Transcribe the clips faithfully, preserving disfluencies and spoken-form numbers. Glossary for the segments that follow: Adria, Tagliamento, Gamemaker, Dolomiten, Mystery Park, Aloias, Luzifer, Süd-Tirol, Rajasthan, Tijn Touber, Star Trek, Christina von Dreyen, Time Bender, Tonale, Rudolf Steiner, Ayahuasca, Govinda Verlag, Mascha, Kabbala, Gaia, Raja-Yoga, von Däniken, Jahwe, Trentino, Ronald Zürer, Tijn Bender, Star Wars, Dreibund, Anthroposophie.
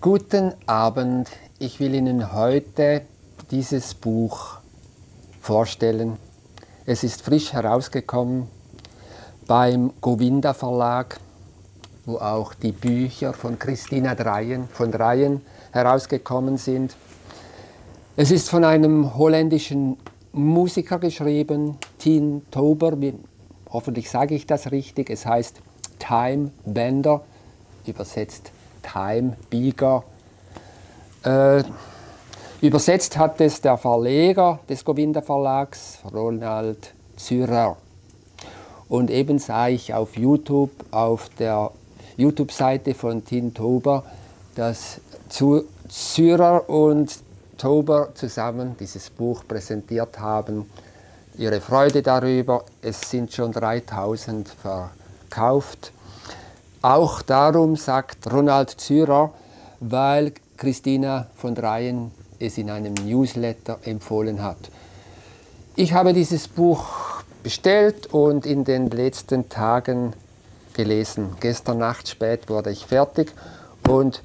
Guten Abend, ich will Ihnen heute dieses Buch vorstellen. Es ist frisch herausgekommen beim Govinda Verlag, wo auch die Bücher von Christina Dreyen, von Dreyen herausgekommen sind. Es ist von einem holländischen Musiker geschrieben, Tijn Touber, hoffentlich sage ich das richtig, es heißt Time Bender, übersetzt Time Bieger. Äh, übersetzt hat es der Verleger des Govinda Verlags, Ronald Zürer. Und eben sah ich auf YouTube, auf der YouTube-Seite von Tijn Touber, dass Zürer und Touber zusammen dieses Buch präsentiert haben. Ihre Freude darüber, es sind schon dreitausend verkauft. Auch darum, sagt Ronald Zürer, weil Christina von Dreyen es in einem Newsletter empfohlen hat. Ich habe dieses Buch bestellt und in den letzten Tagen gelesen. Gestern Nacht spät wurde ich fertig und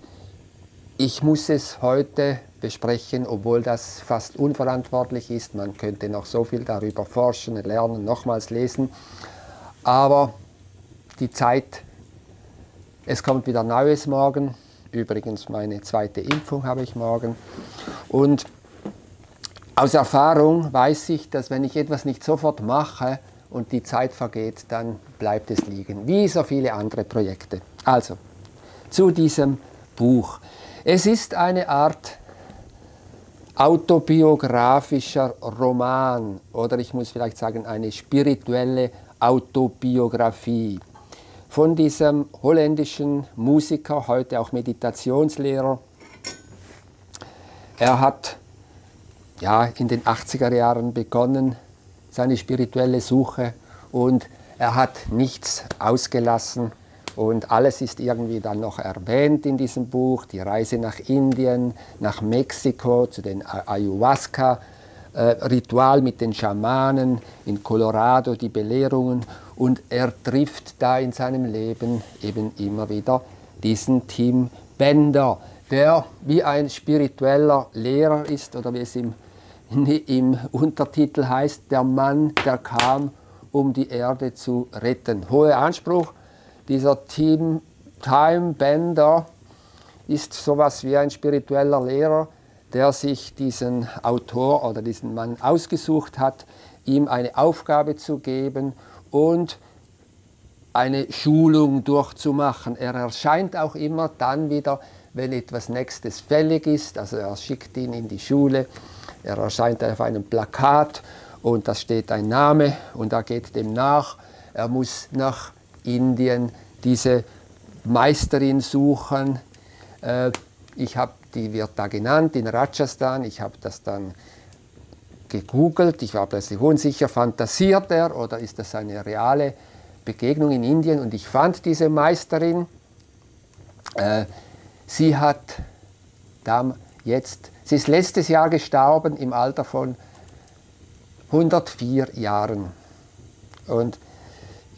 ich muss es heute besprechen, obwohl das fast unverantwortlich ist. Man könnte noch so viel darüber forschen, lernen, nochmals lesen. Aber die Zeit... Es kommt wieder Neues morgen. Übrigens, meine zweite Impfung habe ich morgen. Und aus Erfahrung weiß ich, dass wenn ich etwas nicht sofort mache und die Zeit vergeht, dann bleibt es liegen. Wie so viele andere Projekte. Also, zu diesem Buch. Es ist eine Art autobiografischer Roman. Oder ich muss vielleicht sagen, eine spirituelle Autobiografie von diesem holländischen Musiker, heute auch Meditationslehrer. Er hat ja, in den achtziger Jahren begonnen, seine spirituelle Suche, und er hat nichts ausgelassen und alles ist irgendwie dann noch erwähnt in diesem Buch. Die Reise nach Indien, nach Mexiko, zu den Ayahuasca Ritual mit den Schamanen, in Colorado die Belehrungen, und er trifft da in seinem Leben eben immer wieder diesen Tijn Bender, der wie ein spiritueller Lehrer ist, oder wie es im, im Untertitel heißt, der Mann, der kam, um die Erde zu retten. Hoher Anspruch, dieser Tijn Bender ist sowas wie ein spiritueller Lehrer, der sich diesen Autor oder diesen Mann ausgesucht hat, ihm eine Aufgabe zu geben und eine Schulung durchzumachen. Er erscheint auch immer dann wieder, wenn etwas Nächstes fällig ist. Also er schickt ihn in die Schule, er erscheint auf einem Plakat und da steht ein Name und er geht dem nach. Er muss nach Indien diese Meisterin suchen. Ich habe Die wird da genannt, in Rajasthan. Ich habe das dann gegoogelt. Ich war plötzlich unsicher, fantasiert er oder ist das eine reale Begegnung in Indien? Und ich fand diese Meisterin. Äh, sie hat dann jetzt, sie ist letztes Jahr gestorben im Alter von hundertvier Jahren. Und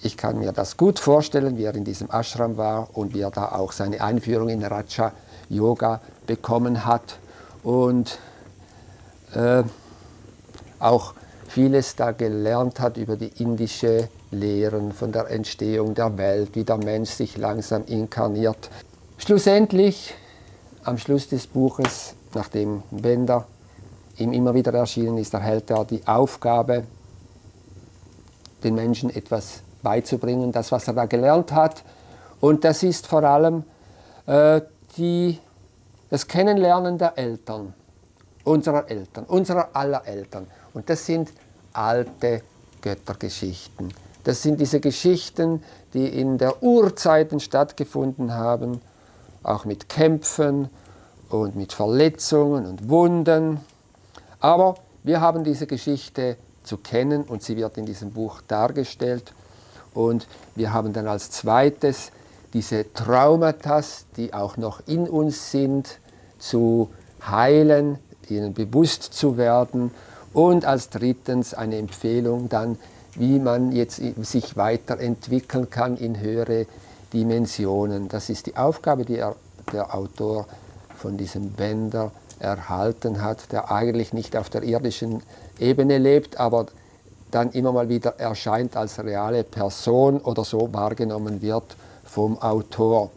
ich kann mir das gut vorstellen, wie er in diesem Ashram war und wie er da auch seine Einführung in Raja Yoga bekommen hat und äh, auch vieles da gelernt hat über die indische Lehren von der Entstehung der Welt, wie der Mensch sich langsam inkarniert. Schlussendlich, am Schluss des Buches, nachdem Bender ihm immer wieder erschienen ist, erhält er die Aufgabe, den Menschen etwas beizubringen, das, was er da gelernt hat. Und das ist vor allem äh, die das Kennenlernen der Eltern, unserer Eltern, unserer aller Eltern. Und das sind alte Göttergeschichten. Das sind diese Geschichten, die in der Urzeiten stattgefunden haben, auch mit Kämpfen und mit Verletzungen und Wunden. Aber wir haben diese Geschichte zu kennen und sie wird in diesem Buch dargestellt. Und wir haben dann als zweites diese Traumata, die auch noch in uns sind, zu heilen, ihnen bewusst zu werden. Und als drittens eine Empfehlung dann, wie man jetzt sich weiterentwickeln kann in höhere Dimensionen. Das ist die Aufgabe, die er, der Autor von diesem Bender erhalten hat, der eigentlich nicht auf der irdischen Ebene lebt, aber dann immer mal wieder erscheint als reale Person oder so wahrgenommen wird vom Autor.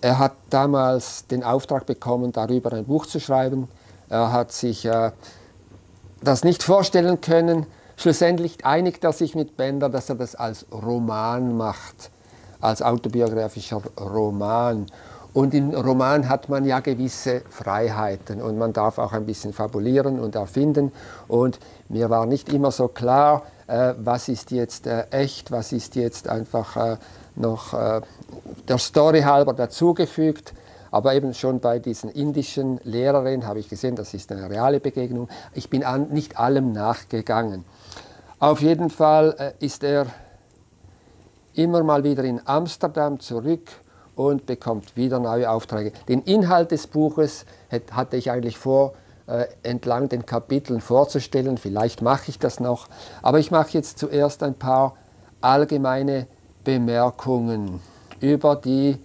Er hat damals den Auftrag bekommen, darüber ein Buch zu schreiben. Er hat sich äh, das nicht vorstellen können. Schlussendlich einigt er sich mit Bender, dass er das als Roman macht, als autobiografischer Roman. Und im Roman hat man ja gewisse Freiheiten und man darf auch ein bisschen fabulieren und erfinden. Und mir war nicht immer so klar, äh, was ist jetzt äh, echt, was ist jetzt einfach äh, noch äh, der Story halber dazugefügt, aber eben schon bei diesen indischen Lehrerinnen habe ich gesehen, das ist eine reale Begegnung. Ich bin an, nicht allem nachgegangen. Auf jeden Fall äh, ist er immer mal wieder in Amsterdam zurück und bekommt wieder neue Aufträge. Den Inhalt des Buches het, hatte ich eigentlich vor, äh, entlang den Kapiteln vorzustellen. Vielleicht mache ich das noch, aber ich mache jetzt zuerst ein paar allgemeine Bemerkungen über die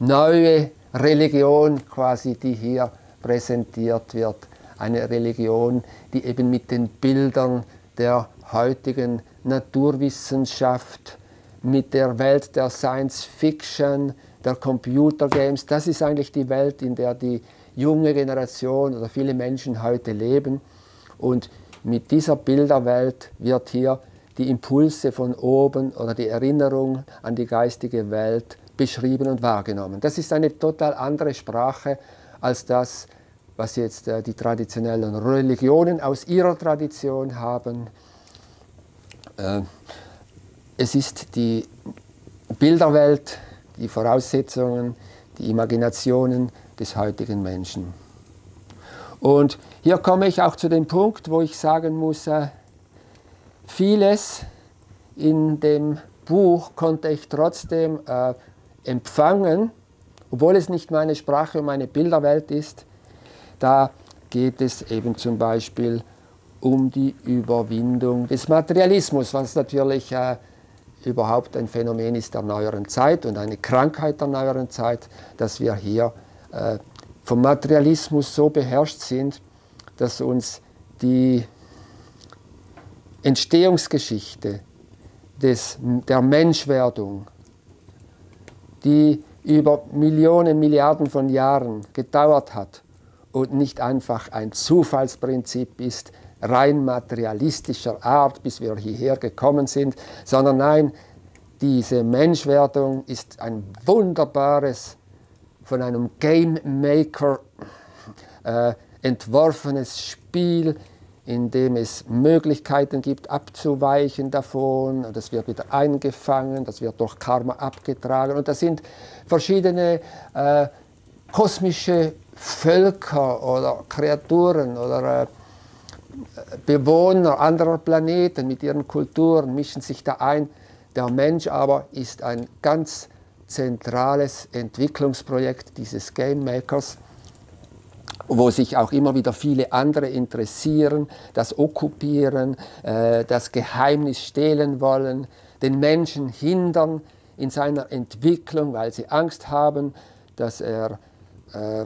neue Religion, quasi, die hier präsentiert wird. Eine Religion, die eben mit den Bildern der heutigen Naturwissenschaft, mit der Welt der Science Fiction, der Computergames, das ist eigentlich die Welt, in der die junge Generation oder viele Menschen heute leben. Und mit dieser Bilderwelt wird hier die Impulse von oben oder die Erinnerung an die geistige Welt beschrieben und wahrgenommen. Das ist eine total andere Sprache als das, was jetzt äh, die traditionellen Religionen aus ihrer Tradition haben. Äh, es ist die Bilderwelt, die Voraussetzungen, die Imaginationen des heutigen Menschen. Und hier komme ich auch zu dem Punkt, wo ich sagen muss, äh, vieles in dem Buch konnte ich trotzdem äh, empfangen, obwohl es nicht meine Sprache und meine Bilderwelt ist. Da geht es eben zum Beispiel um die Überwindung des Materialismus, was natürlich äh, überhaupt ein Phänomen ist der neueren Zeit und eine Krankheit der neueren Zeit, dass wir hier äh, vom Materialismus so beherrscht sind, dass uns die Entstehungsgeschichte des, der Menschwerdung, die über Millionen, Milliarden von Jahren gedauert hat und nicht einfach ein Zufallsprinzip ist, rein materialistischer Art, bis wir hierher gekommen sind, sondern nein, diese Menschwerdung ist ein wunderbares, von einem Game Maker äh, entworfenes Spiel, indem es Möglichkeiten gibt, abzuweichen davon. Das wird wieder eingefangen, das wird durch Karma abgetragen. Und das sind verschiedene äh, kosmische Völker oder Kreaturen oder äh, Bewohner anderer Planeten mit ihren Kulturen mischen sich da ein. Der Mensch aber ist ein ganz zentrales Entwicklungsprojekt dieses Game Makers, wo sich auch immer wieder viele andere interessieren, das okkupieren, äh, das Geheimnis stehlen wollen, den Menschen hindern in seiner Entwicklung, weil sie Angst haben, dass er, äh,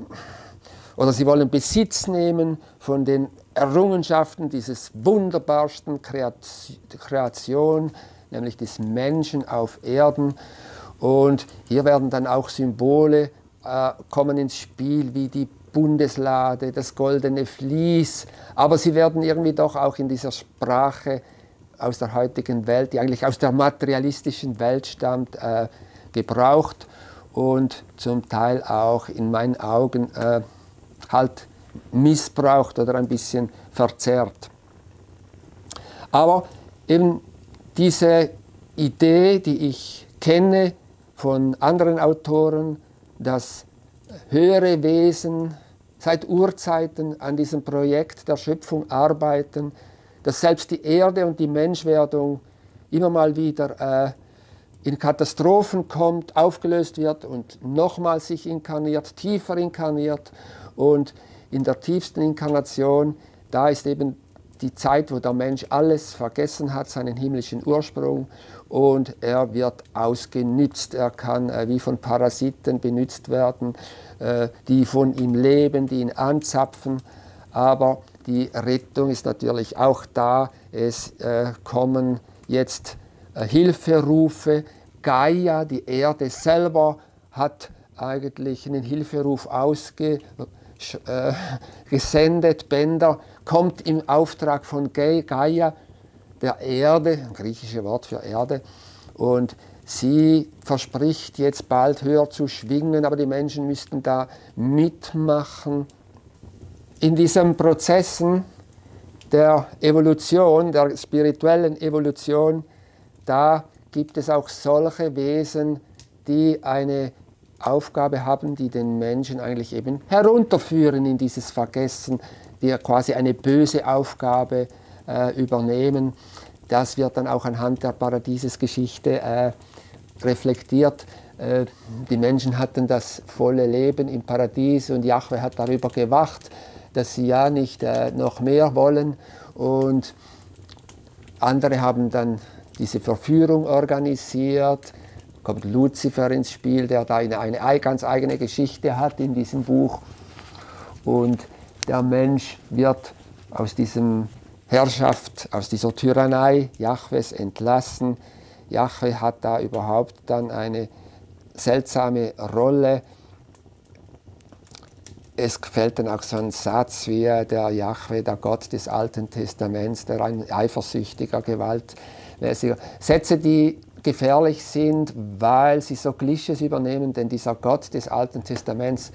oder sie wollen Besitz nehmen von den Errungenschaften dieses wunderbarsten Kreation, nämlich des Menschen auf Erden. Und hier werden dann auch Symbole äh, kommen ins Spiel, wie die Bundeslade, das goldene Vlies, aber sie werden irgendwie doch auch in dieser Sprache aus der heutigen Welt, die eigentlich aus der materialistischen Welt stammt, äh, gebraucht und zum Teil auch in meinen Augen äh, halt missbraucht oder ein bisschen verzerrt. Aber eben diese Idee, die ich kenne von anderen Autoren, dass höhere Wesen seit Urzeiten an diesem Projekt der Schöpfung arbeiten, dass selbst die Erde und die Menschwerdung immer mal wieder äh, in Katastrophen kommt, aufgelöst wird und nochmal sich inkarniert, tiefer inkarniert. Und in der tiefsten Inkarnation, da ist eben die Zeit, wo der Mensch alles vergessen hat, seinen himmlischen Ursprung, und er wird ausgenützt. Er kann äh, wie von Parasiten benützt werden, äh, die von ihm leben, die ihn anzapfen. Aber die Rettung ist natürlich auch da. Es äh, kommen jetzt äh, Hilferufe. Gaia, die Erde selber, hat eigentlich einen Hilferuf ausgesendet. Äh, Bender kommt im Auftrag von Gaia, der Erde, ein griechisches Wort für Erde, und sie verspricht jetzt bald höher zu schwingen, aber die Menschen müssten da mitmachen. In diesen Prozessen der Evolution, der spirituellen Evolution, da gibt es auch solche Wesen, die eine Aufgabe haben, die den Menschen eigentlich eben herunterführen in dieses Vergessen, die quasi eine böse Aufgabe äh, übernehmen. Das wird dann auch anhand der Paradiesesgeschichte äh, reflektiert. Äh, die Menschen hatten das volle Leben im Paradies und Jahwe hat darüber gewacht, dass sie ja nicht äh, noch mehr wollen, und andere haben dann diese Verführung organisiert. Kommt Luzifer ins Spiel, der da eine, eine ganz eigene Geschichte hat in diesem Buch. Und der Mensch wird aus diesem Herrschaft, aus dieser Tyrannei Jahwes entlassen. Jahwe hat da überhaupt dann eine seltsame Rolle. Es fällt dann auch so ein Satz wie der Jahwe, der Gott des Alten Testaments, der ein eifersüchtiger, gewaltmäßiger. Sätze, die gefährlich sind, weil sie so Klischees übernehmen, denn dieser Gott des Alten Testaments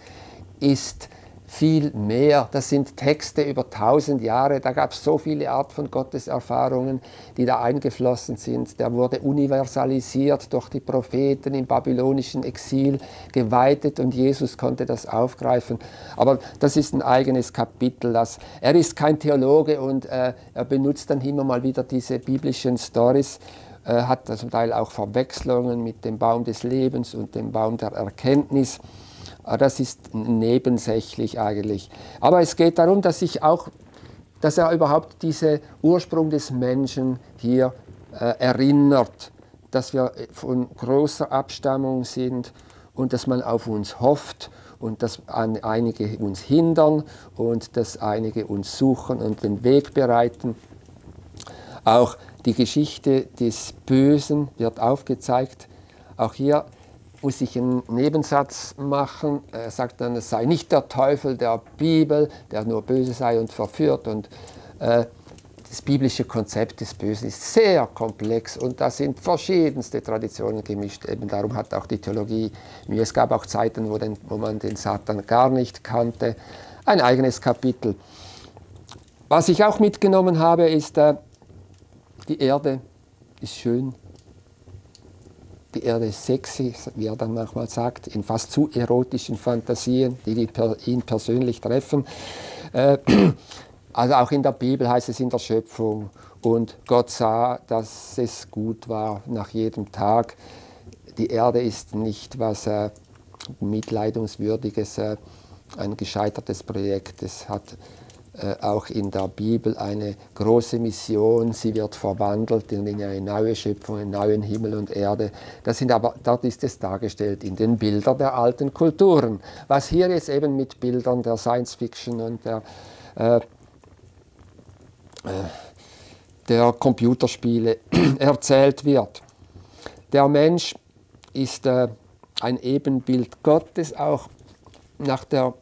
ist viel mehr. Das sind Texte über tausend Jahre, da gab es so viele Art von Gotteserfahrungen, die da eingeflossen sind. Der wurde universalisiert durch die Propheten im babylonischen Exil, geweitet, und Jesus konnte das aufgreifen. Aber das ist ein eigenes Kapitel. Das, er ist kein Theologe und äh, er benutzt dann immer mal wieder diese biblischen Storys, hat zum Teil auch Verwechslungen mit dem Baum des Lebens und dem Baum der Erkenntnis. Das ist nebensächlich eigentlich. Aber es geht darum, dass, ich auch, dass er überhaupt diesen Ursprung des Menschen hier äh, erinnert, dass wir von großer Abstammung sind und dass man auf uns hofft und dass einige uns hindern und dass einige uns suchen und den Weg bereiten. Auch die Geschichte des Bösen wird aufgezeigt. Auch hier muss ich einen Nebensatz machen. Er sagt dann, es sei nicht der Teufel der Bibel, der nur böse sei und verführt. Und äh, das biblische Konzept des Bösen ist sehr komplex und da sind verschiedenste Traditionen gemischt. Eben darum hat auch die Theologie Mühe. Es gab auch Zeiten, wo, den, wo man den Satan gar nicht kannte. Ein eigenes Kapitel. Was ich auch mitgenommen habe, ist äh, die Erde ist schön, die Erde ist sexy, wie er dann manchmal sagt, in fast zu erotischen Fantasien, die ihn persönlich treffen. Also auch in der Bibel heißt es in der Schöpfung, und Gott sah, dass es gut war nach jedem Tag. Die Erde ist nicht was äh, mitleidungswürdiges, äh, ein gescheitertes Projekt. Es hat auch in der Bibel eine große Mission, sie wird verwandelt in eine neue Schöpfung, einen neuen Himmel und Erde. Das sind aber, dort ist es dargestellt in den Bildern der alten Kulturen. Was hier jetzt eben mit Bildern der Science-Fiction und der, äh, der Computerspiele erzählt wird. Der Mensch ist äh, ein Ebenbild Gottes, auch nach der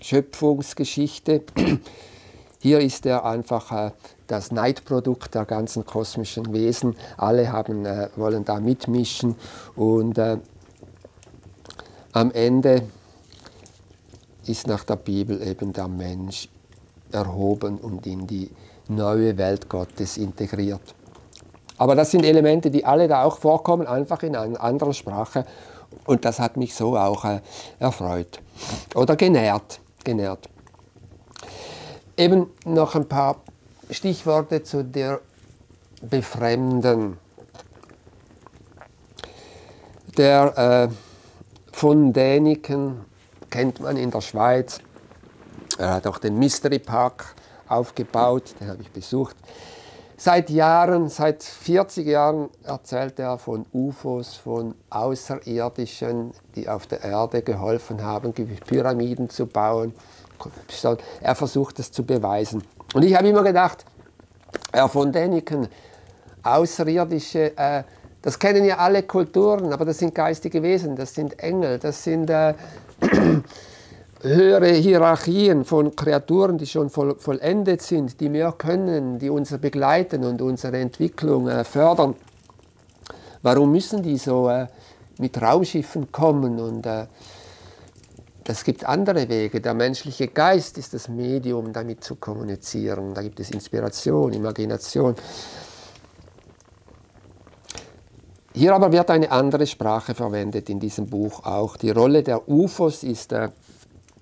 Schöpfungsgeschichte. Hier ist er einfach äh, das Neidprodukt der ganzen kosmischen Wesen. Alle haben, äh, wollen da mitmischen, und äh, am Ende ist nach der Bibel eben der Mensch erhoben und in die neue Welt Gottes integriert. Aber das sind Elemente, die alle da auch vorkommen, einfach in einer anderen Sprache, und das hat mich so auch äh, erfreut oder genährt. Genährt. Eben noch ein paar Stichworte zu der Befremden. Der äh, von Däniken kennt man in der Schweiz. Er hat auch den Mystery Park aufgebaut, den habe ich besucht. Seit Jahren, seit vierzig Jahren erzählt er von U F Os, von Außerirdischen, die auf der Erde geholfen haben, Pyramiden zu bauen. Er versucht es zu beweisen. Und ich habe immer gedacht, Herr von Däniken, Außerirdische, äh, das kennen ja alle Kulturen, aber das sind geistige Wesen, das sind Engel, das sind äh, höhere Hierarchien von Kreaturen, die schon voll, vollendet sind, die mehr können, die uns begleiten und unsere Entwicklung äh, fördern. Warum müssen die so äh, mit Raumschiffen kommen? Und äh, das gibt andere Wege. Der menschliche Geist ist das Medium, damit zu kommunizieren. Da gibt es Inspiration, Imagination. Hier aber wird eine andere Sprache verwendet in diesem Buch auch. Die Rolle der U F Os ist äh,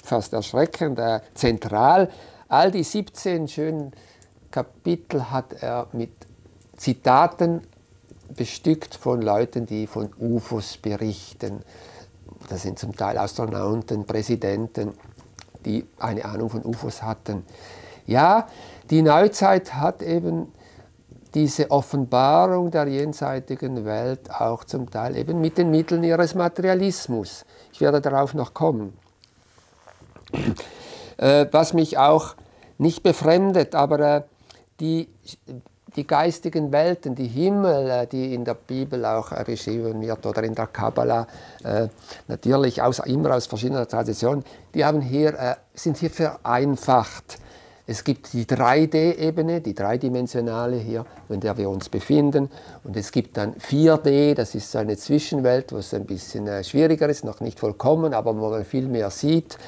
fast erschreckend äh, zentral. All die siebzehn schönen Kapitel hat er mit Zitaten bestückt von Leuten, die von U F Os berichten. Das sind zum Teil Astronauten, Präsidenten, die eine Ahnung von U F Os hatten. Ja, die Neuzeit hat eben diese Offenbarung der jenseitigen Welt auch zum Teil eben mit den Mitteln ihres Materialismus. Ich werde darauf noch kommen. Äh, was mich auch nicht befremdet, aber äh, die, die geistigen Welten, die Himmel, äh, die in der Bibel auch äh, geschrieben wird oder in der Kabbala, äh, natürlich aus, immer aus verschiedenen Traditionen, die haben hier, äh, sind hier vereinfacht. Es gibt die drei D-Ebene, die dreidimensionale hier, in der wir uns befinden. Und es gibt dann vier D, das ist so eine Zwischenwelt, wo es ein bisschen äh, schwieriger ist, noch nicht vollkommen, aber wo man viel mehr sieht.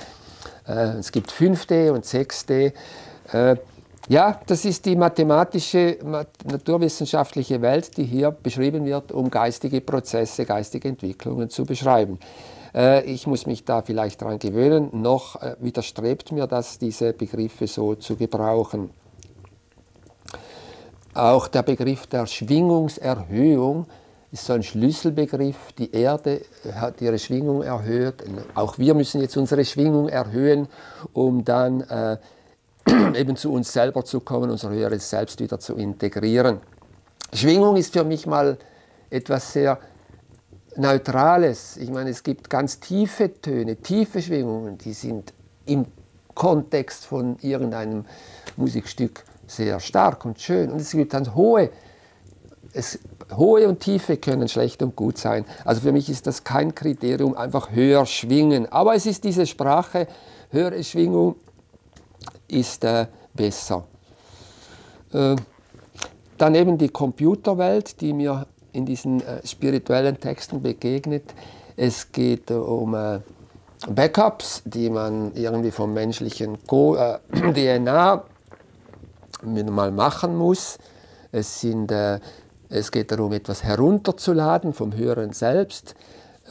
Äh, es gibt fünf D und sechs D. Äh, ja, das ist die mathematische, mat- naturwissenschaftliche Welt, die hier beschrieben wird, um geistige Prozesse, geistige Entwicklungen zu beschreiben. Ich muss mich da vielleicht daran gewöhnen, noch widerstrebt mir das, diese Begriffe so zu gebrauchen. Auch der Begriff der Schwingungserhöhung ist so ein Schlüsselbegriff. Die Erde hat ihre Schwingung erhöht. Auch wir müssen jetzt unsere Schwingung erhöhen, um dann äh, eben zu uns selber zu kommen, unser höheres Selbst wieder zu integrieren. Schwingung ist für mich mal etwas sehr Neutrales. Ich meine, es gibt ganz tiefe Töne, tiefe Schwingungen, die sind im Kontext von irgendeinem Musikstück sehr stark und schön. Und es gibt dann hohe, es, hohe und tiefe können schlecht und gut sein. Also für mich ist das kein Kriterium, einfach höher schwingen. Aber es ist diese Sprache, höhere Schwingung ist äh, besser. Äh, dann eben die Computerwelt, die mir in diesen äh, spirituellen Texten begegnet. Es geht äh, um äh, Backups, die man irgendwie vom menschlichen Co äh, D N A mal machen muss. Es, sind, äh, es geht darum, etwas herunterzuladen vom höheren Selbst.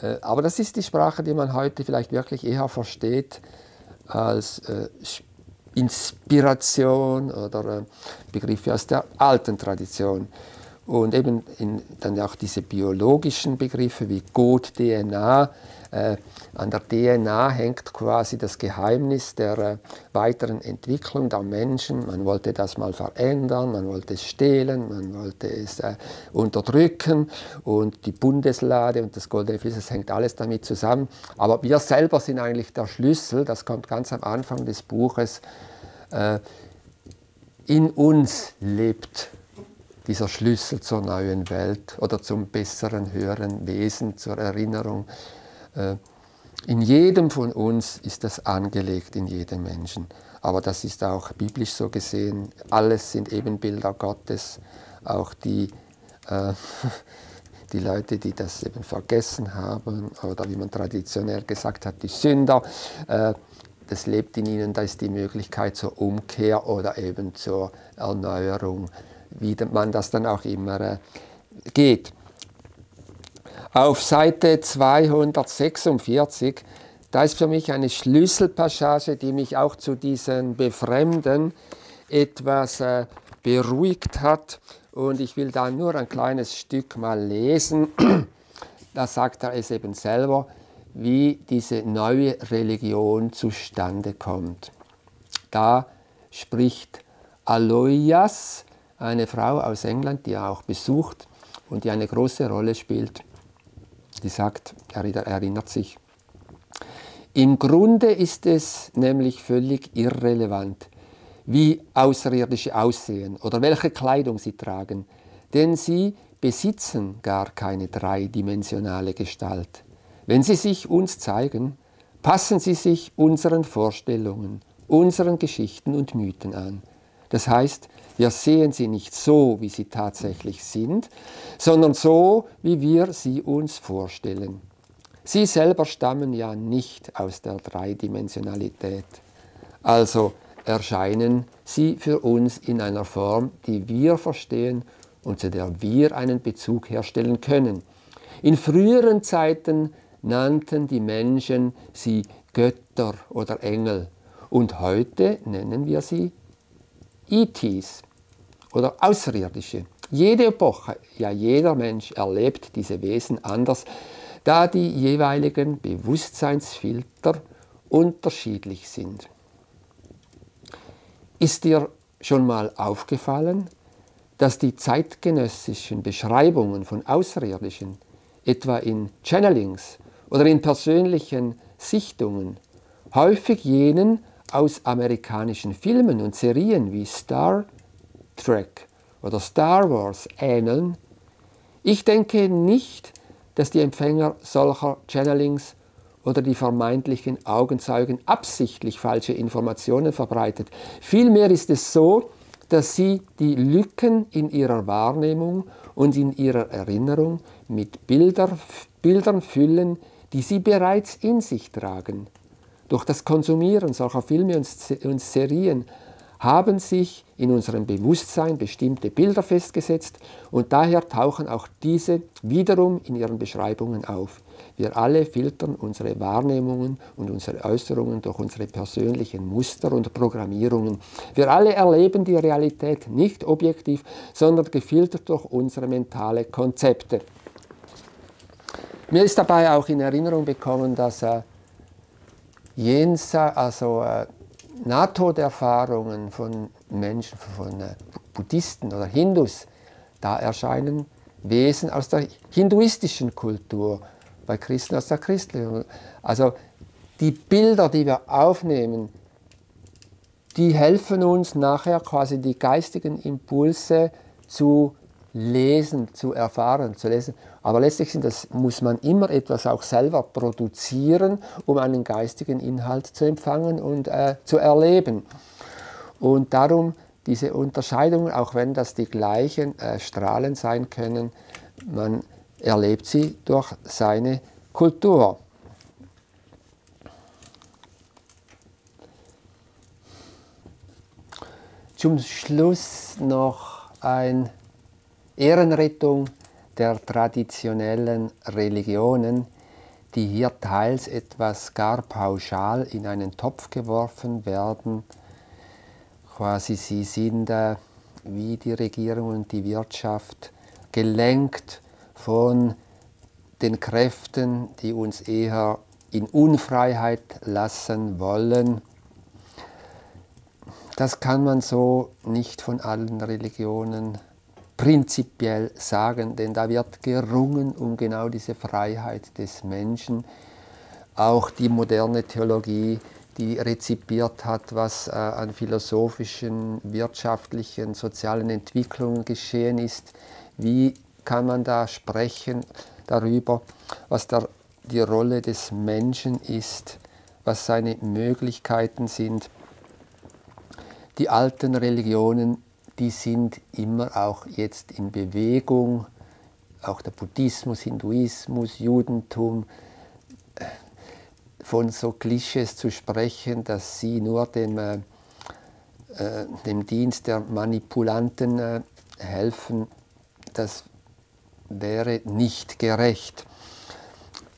Äh, aber das ist die Sprache, die man heute vielleicht wirklich eher versteht als äh, Inspiration oder äh, Begriffe aus der alten Tradition. Und eben in, dann auch diese biologischen Begriffe wie Code-D N A. Äh, an der D N A hängt quasi das Geheimnis der äh, weiteren Entwicklung der Menschen. Man wollte das mal verändern, man wollte es stehlen, man wollte es äh, unterdrücken. Und die Bundeslade und das Goldene Flies, das hängt alles damit zusammen. Aber wir selber sind eigentlich der Schlüssel, das kommt ganz am Anfang des Buches. Äh, in uns lebt dieser Schlüssel zur neuen Welt oder zum besseren, höheren Wesen, zur Erinnerung. In jedem von uns ist das angelegt, in jedem Menschen. Aber das ist auch biblisch so gesehen. Alles sind Ebenbilder Gottes. Auch die, äh, die Leute, die das eben vergessen haben, oder wie man traditionell gesagt hat, die Sünder, äh, das lebt in ihnen. Da ist die Möglichkeit zur Umkehr oder eben zur Erneuerung, wie man das dann auch immer äh, geht. Auf Seite zweihundertsechsundvierzig, da ist für mich eine Schlüsselpassage, die mich auch zu diesen Befremden etwas äh, beruhigt hat. Und ich will da nur ein kleines Stück mal lesen. Da sagt er es eben selber, wie diese neue Religion zustande kommt. Da spricht Aloias, eine Frau aus England, die er auch besucht und die eine große Rolle spielt, die sagt, er erinnert sich. Im Grunde ist es nämlich völlig irrelevant, wie Außerirdische aussehen oder welche Kleidung sie tragen, denn sie besitzen gar keine dreidimensionale Gestalt. Wenn sie sich uns zeigen, passen sie sich unseren Vorstellungen, unseren Geschichten und Mythen an. Das heißt, wir sehen sie nicht so, wie sie tatsächlich sind, sondern so, wie wir sie uns vorstellen. Sie selber stammen ja nicht aus der Dreidimensionalität. Also erscheinen sie für uns in einer Form, die wir verstehen und zu der wir einen Bezug herstellen können. In früheren Zeiten nannten die Menschen sie Götter oder Engel und heute nennen wir sie E Ts oder Außerirdische. Jede Epoche, ja jeder Mensch erlebt diese Wesen anders, da die jeweiligen Bewusstseinsfilter unterschiedlich sind. Ist dir schon mal aufgefallen, dass die zeitgenössischen Beschreibungen von Außerirdischen, etwa in Channelings oder in persönlichen Sichtungen, häufig jenen aus amerikanischen Filmen und Serien wie Star Trek oder Star Wars ähneln? Ich denke nicht, dass die Empfänger solcher Channelings oder die vermeintlichen Augenzeugen absichtlich falsche Informationen verbreitet. Vielmehr ist es so, dass sie die Lücken in ihrer Wahrnehmung und in ihrer Erinnerung mit Bilder, Bildern füllen, die sie bereits in sich tragen. Durch das Konsumieren solcher Filme und Serien haben sich in unserem Bewusstsein bestimmte Bilder festgesetzt und daher tauchen auch diese wiederum in ihren Beschreibungen auf. Wir alle filtern unsere Wahrnehmungen und unsere Äußerungen durch unsere persönlichen Muster und Programmierungen. Wir alle erleben die Realität nicht objektiv, sondern gefiltert durch unsere mentalen Konzepte. Mir ist dabei auch in Erinnerung gekommen, dass äh, jenseits, also äh, Nahtoderfahrungen von Menschen, von äh, Buddhisten oder Hindus, da erscheinen Wesen aus der hinduistischen Kultur, bei Christen aus der christlichen. Also die Bilder, die wir aufnehmen, die helfen uns nachher quasi die geistigen Impulse zu lesen, zu erfahren, zu lesen. Aber letztlich sind das, muss man immer etwas auch selber produzieren, um einen geistigen Inhalt zu empfangen und äh, zu erleben. Und darum diese Unterscheidungen, auch wenn das die gleichen äh, Strahlen sein können, man erlebt sie durch seine Kultur. Zum Schluss noch eine Ehrenrettung der traditionellen Religionen, die hier teils etwas gar pauschal in einen Topf geworfen werden. Quasi sie sind äh, wie die Regierung und die Wirtschaft gelenkt von den Kräften, die uns eher in Unfreiheit lassen wollen. Das kann man so nicht von allen Religionen prinzipiell sagen, denn da wird gerungen um genau diese Freiheit des Menschen. Auch die moderne Theologie, die rezipiert hat, was äh, an philosophischen, wirtschaftlichen, sozialen Entwicklungen geschehen ist, wie kann man da sprechen darüber, was da die Rolle des Menschen ist, was seine Möglichkeiten sind. Die alten Religionen, die sind immer auch jetzt in Bewegung, auch der Buddhismus, Hinduismus, Judentum, von so Klischees zu sprechen, dass sie nur dem, äh, dem Dienst der Manipulanten äh, helfen, das wäre nicht gerecht,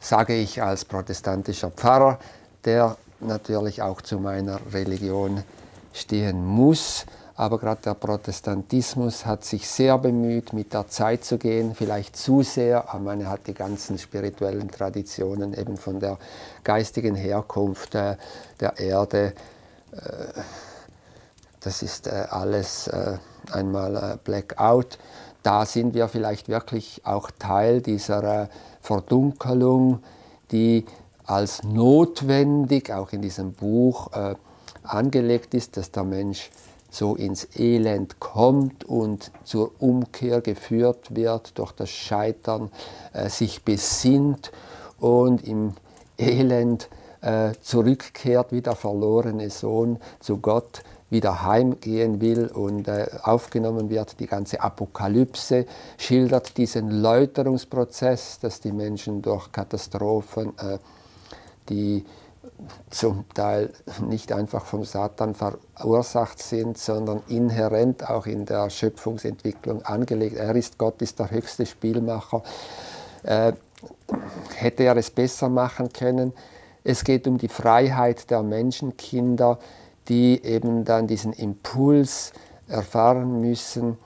sage ich als protestantischer Pfarrer, der natürlich auch zu meiner Religion stehen muss. Aber gerade der Protestantismus hat sich sehr bemüht, mit der Zeit zu gehen, vielleicht zu sehr, aber man hat die ganzen spirituellen Traditionen eben von der geistigen Herkunft der Erde äh, das ist äh, alles äh, einmal äh, Blackout. Da sind wir vielleicht wirklich auch Teil dieser äh, Verdunkelung, die als notwendig auch in diesem Buch äh, angelegt ist, dass der Mensch so ins Elend kommt und zur Umkehr geführt wird, durch das Scheitern äh, sich besinnt und im Elend äh, zurückkehrt wie der verlorene Sohn zu Gott, wieder heimgehen will und äh, aufgenommen wird. Die ganze Apokalypse schildert diesen Läuterungsprozess, dass die Menschen durch Katastrophen, äh, die zum Teil nicht einfach vom Satan verursacht sind, sondern inhärent auch in der Schöpfungsentwicklung angelegt. Er ist Gott, ist der höchste Spielmacher. Äh, hätte er es besser machen können? Es geht um die Freiheit der Menschenkinder, die eben dann diesen Impuls erfahren müssen,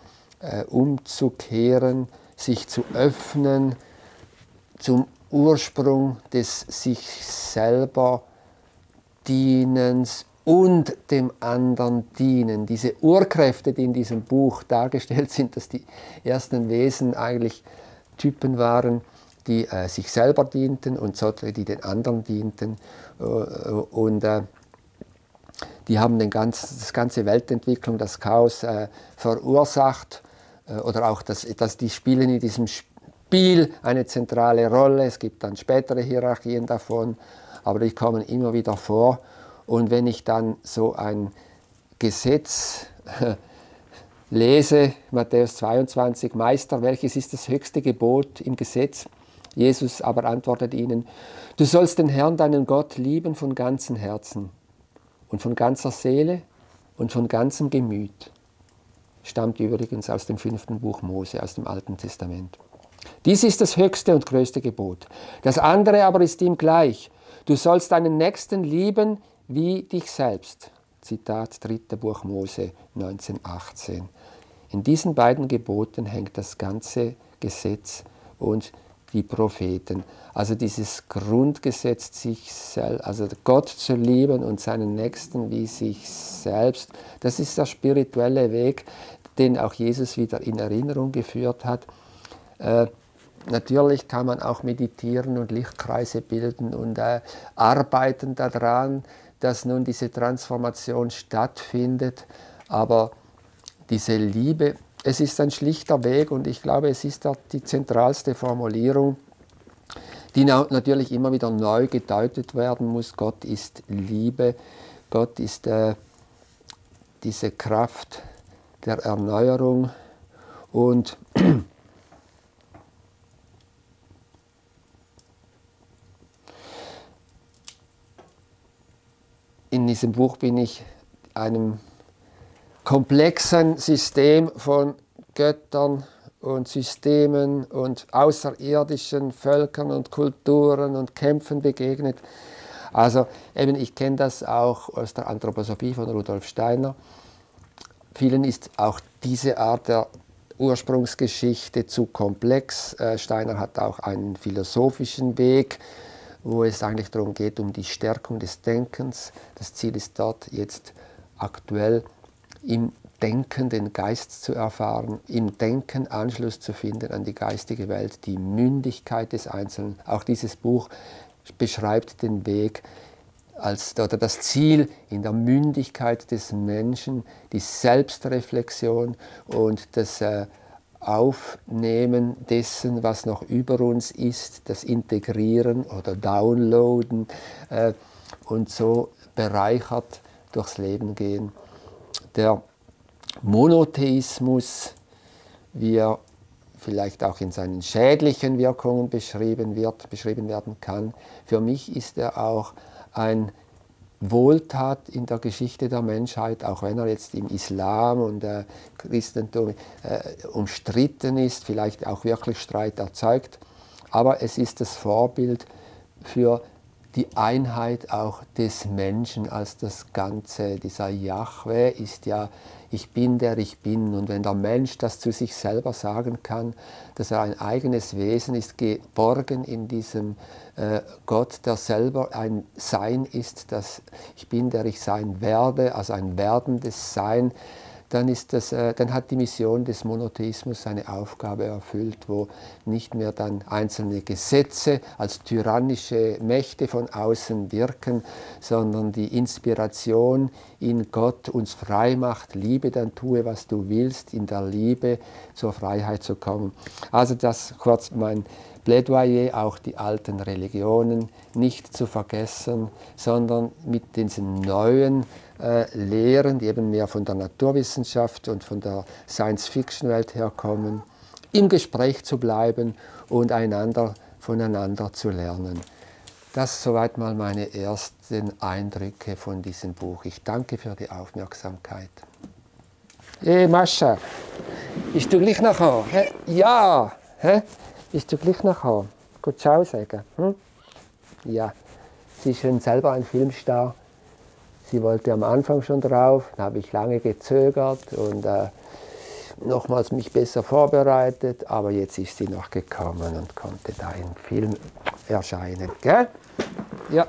äh, umzukehren, sich zu öffnen, zum Ursprung des sich selber Dienens und dem anderen Dienen. Diese Urkräfte, die in diesem Buch dargestellt sind, dass die ersten Wesen eigentlich Typen waren, die äh, sich selber dienten und solche, die den anderen dienten. Äh, und äh, die haben den ganzen, das ganze Weltentwicklung, das Chaos äh, verursacht. Äh, oder auch, dass, dass die spielen in diesem Spiel Spiel eine zentrale Rolle. Es gibt dann spätere Hierarchien davon, aber die kommen immer wieder vor. Und wenn ich dann so ein Gesetz lese, Matthäus zweiundzwanzig, Meister, welches ist das höchste Gebot im Gesetz? Jesus aber antwortet ihnen, du sollst den Herrn, deinen Gott, lieben von ganzem Herzen und von ganzer Seele und von ganzem Gemüt. Stammt übrigens aus dem fünften Buch Mose, aus dem Alten Testament. Dies ist das höchste und größte Gebot. Das andere aber ist ihm gleich. Du sollst deinen Nächsten lieben wie dich selbst. Zitat drittes Buch Mose neunzehn achtzehn. In diesen beiden Geboten hängt das ganze Gesetz und die Propheten. Also dieses Grundgesetz, sich selbst, also Gott zu lieben und seinen Nächsten wie sich selbst, das ist der spirituelle Weg, den auch Jesus wieder in Erinnerung geführt hat. Äh, natürlich kann man auch meditieren und Lichtkreise bilden und äh, arbeiten daran, dass nun diese Transformation stattfindet. Aber diese Liebe, es ist ein schlichter Weg und ich glaube, es ist die zentralste Formulierung, die na- natürlich immer wieder neu gedeutet werden muss. Gott ist Liebe, Gott ist äh, diese Kraft der Erneuerung und in diesem Buch bin ich einem komplexen System von Göttern und Systemen und außerirdischen Völkern und Kulturen und Kämpfen begegnet. Also eben, ich kenne das auch aus der Anthroposophie von Rudolf Steiner. Vielen ist auch diese Art der Ursprungsgeschichte zu komplex. Steiner hat auch einen philosophischen Weg, wo es eigentlich darum geht, um die Stärkung des Denkens. Das Ziel ist dort, jetzt aktuell im Denken den Geist zu erfahren, im Denken Anschluss zu finden an die geistige Welt, die Mündigkeit des Einzelnen. Auch dieses Buch beschreibt den Weg als, oder das Ziel in der Mündigkeit des Menschen, die Selbstreflexion und das äh, Aufnehmen dessen, was noch über uns ist, das Integrieren oder Downloaden äh, und so bereichert durchs Leben gehen. Der Monotheismus, wie er vielleicht auch in seinen schädlichen Wirkungen beschrieben wird, beschrieben werden kann, für mich ist er auch ein Wohltat in der Geschichte der Menschheit, auch wenn er jetzt im Islam und äh, Christentum äh, umstritten ist, vielleicht auch wirklich Streit erzeugt, aber es ist das Vorbild für die Einheit auch des Menschen als das Ganze. Dieser Jahwe ist ja, ich bin der, ich bin. Und wenn der Mensch das zu sich selber sagen kann, dass er ein eigenes Wesen ist, geborgen in diesem äh, Gott, der selber ein Sein ist, das ich bin, der ich sein werde, also ein werdendes Sein, dann, ist das, äh, dann hat die Mission des Monotheismus seine Aufgabe erfüllt, wo nicht mehr dann einzelne Gesetze als tyrannische Mächte von außen wirken, sondern die Inspiration in Gott uns frei macht, Liebe, dann tue, was du willst, in der Liebe zur Freiheit zu kommen. Also das kurz mein Plädoyer, auch die alten Religionen nicht zu vergessen, sondern mit diesen neuen äh, Lehren, die eben mehr von der Naturwissenschaft und von der Science-Fiction-Welt herkommen, im Gespräch zu bleiben und einander voneinander zu lernen. Das soweit mal meine ersten Eindrücke von diesem Buch. Ich danke für die Aufmerksamkeit. Hey Mascha, bist du gleich nachher? Hä? Ja! Hä? Bist du gleich nachher? Gut, ciao sagen. Hm? Ja, sie ist schon selber ein Filmstar. Sie wollte am Anfang schon drauf, da habe ich lange gezögert und äh, nochmals mich besser vorbereitet, aber jetzt ist sie noch gekommen und konnte da im Film erscheinen. Gell? Ja.